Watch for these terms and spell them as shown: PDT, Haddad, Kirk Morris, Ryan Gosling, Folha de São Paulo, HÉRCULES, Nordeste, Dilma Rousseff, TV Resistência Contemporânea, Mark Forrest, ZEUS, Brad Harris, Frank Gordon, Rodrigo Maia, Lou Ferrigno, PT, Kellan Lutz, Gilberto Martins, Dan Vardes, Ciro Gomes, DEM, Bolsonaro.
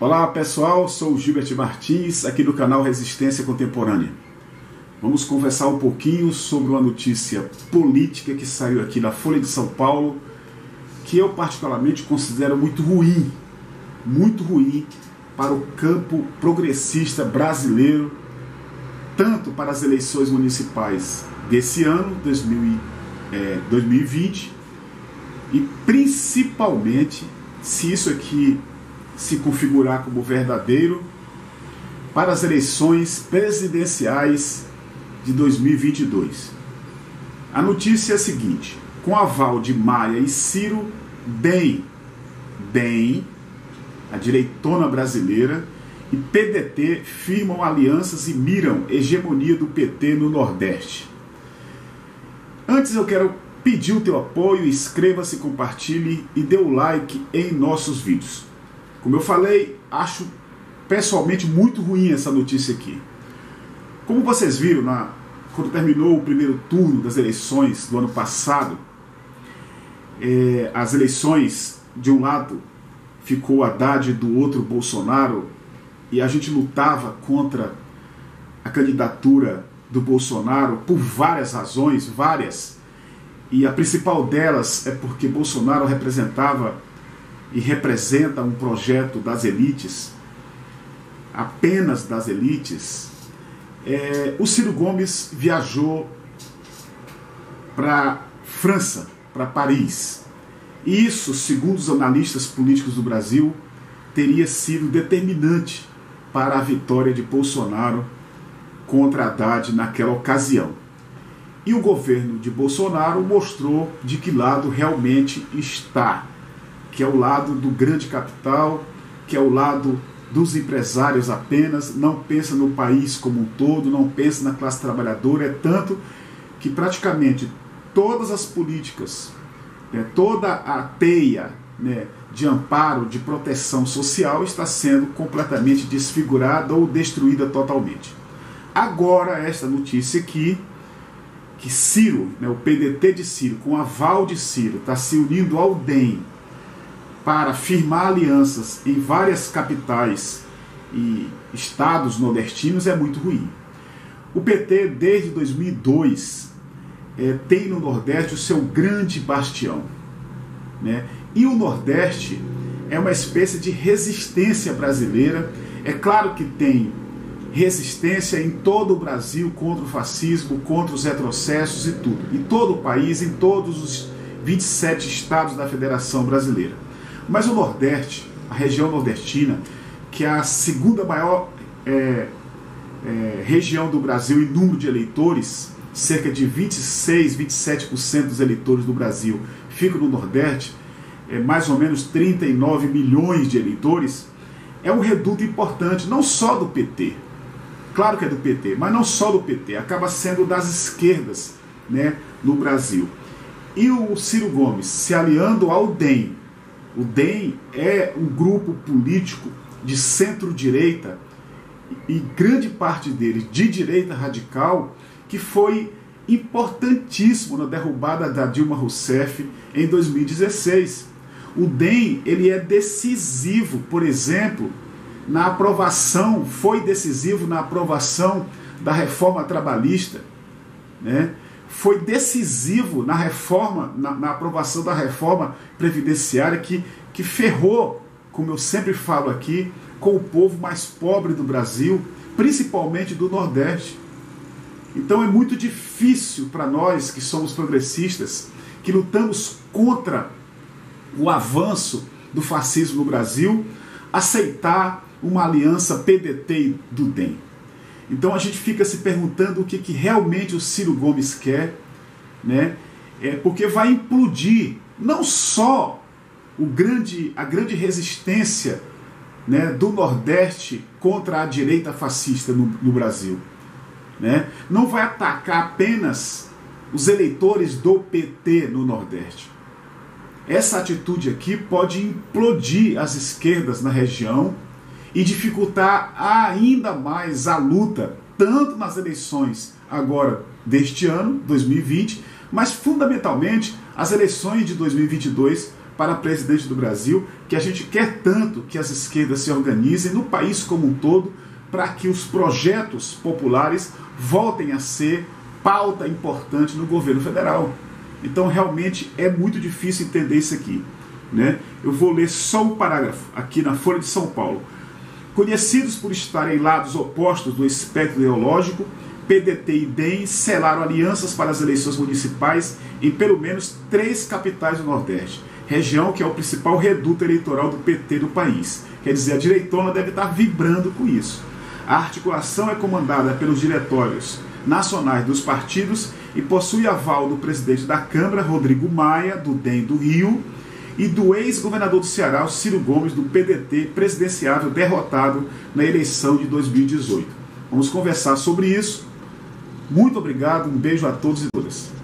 Olá pessoal, sou o Gilberto Martins, aqui do canal Resistência Contemporânea. Vamos conversar um pouquinho sobre uma notícia política que saiu aqui da Folha de São Paulo, que eu particularmente considero muito ruim para o campo progressista brasileiro, tanto para as eleições municipais desse ano, 2020, e principalmente, se isso aqui se configurar como verdadeiro, para as eleições presidenciais de 2022. A notícia é a seguinte: com aval de Maia e Ciro, DEM, a direitona brasileira, e PDT firmam alianças e miram hegemonia do PT no Nordeste. Antes eu quero pedir o teu apoio, inscreva-se, compartilhe e dê o like em nossos vídeos. Como eu falei, acho pessoalmente muito ruim essa notícia aqui. Como vocês viram, quando terminou o primeiro turno das eleições do ano passado, as eleições, de um lado ficou Haddad, do outro Bolsonaro, e a gente lutava contra a candidatura do Bolsonaro por várias razões, e a principal delas é porque Bolsonaro representava e representa um projeto das elites, apenas das elites. O Ciro Gomes viajou para França, para Paris. E isso, segundo os analistas políticos do Brasil, teria sido determinante para a vitória de Bolsonaro contra Haddad naquela ocasião. E o governo de Bolsonaro mostrou de que lado realmente está, que é o lado do grande capital, que é o lado dos empresários apenas, não pensa no país como um todo, não pensa na classe trabalhadora, é tanto que praticamente todas as políticas, toda a teia de amparo, de proteção social está sendo completamente desfigurada ou destruída totalmente. Agora esta notícia aqui, que Ciro, o PDT de Ciro, com aval de Ciro, está se unindo ao DEM, para firmar alianças em várias capitais e estados nordestinos, é muito ruim. O PT, desde 2002, tem no Nordeste o seu grande bastião, E o Nordeste é uma espécie de resistência brasileira. É claro que tem resistência em todo o Brasil contra o fascismo, contra os retrocessos e tudo, em todo o país, em todos os 27 estados da Federação Brasileira. Mas o Nordeste, a região nordestina, que é a segunda maior região do Brasil em número de eleitores, cerca de 26, 27% dos eleitores do Brasil ficam no Nordeste, mais ou menos 39 milhões de eleitores, é um reduto importante, não só do PT, claro que é do PT, mas não só do PT, acaba sendo das esquerdas no Brasil. E o Ciro Gomes se aliando ao DEM. O DEM é um grupo político de centro-direita e grande parte dele de direita radical, que foi importantíssimo na derrubada da Dilma Rousseff em 2016. O DEM, ele é decisivo, por exemplo, na aprovação, foi decisivo na aprovação da reforma trabalhista, Foi decisivo na reforma, na aprovação da reforma previdenciária, que ferrou, como eu sempre falo aqui, com o povo mais pobre do Brasil, principalmente do Nordeste. Então é muito difícil para nós que somos progressistas, que lutamos contra o avanço do fascismo no Brasil, aceitar uma aliança PDT do DEM. Então a gente fica se perguntando o que realmente o Ciro Gomes quer, porque vai implodir não só a grande resistência do Nordeste contra a direita fascista no Brasil, não vai atacar apenas os eleitores do PT no Nordeste. Essa atitude aqui pode implodir as esquerdas na região e dificultar ainda mais a luta, tanto nas eleições agora deste ano, 2020, mas fundamentalmente as eleições de 2022 para presidente do Brasil, que a gente quer tanto que as esquerdas se organizem no país como um todo para que os projetos populares voltem a ser pauta importante no governo federal. Então realmente é muito difícil entender isso aqui, né? Eu vou ler só um parágrafo aqui na Folha de São Paulo. Conhecidos por estarem em lados opostos do espectro ideológico, PDT e DEM selaram alianças para as eleições municipais em pelo menos 3 capitais do Nordeste, região que é o principal reduto eleitoral do PT do país. Quer dizer, a direitona deve estar vibrando com isso. A articulação é comandada pelos diretórios nacionais dos partidos e possui aval do presidente da Câmara, Rodrigo Maia, do DEM do Rio, e do ex-governador do Ceará, Ciro Gomes, do PDT, presidenciável derrotado na eleição de 2018. Vamos conversar sobre isso. Muito obrigado, um beijo a todos e todas.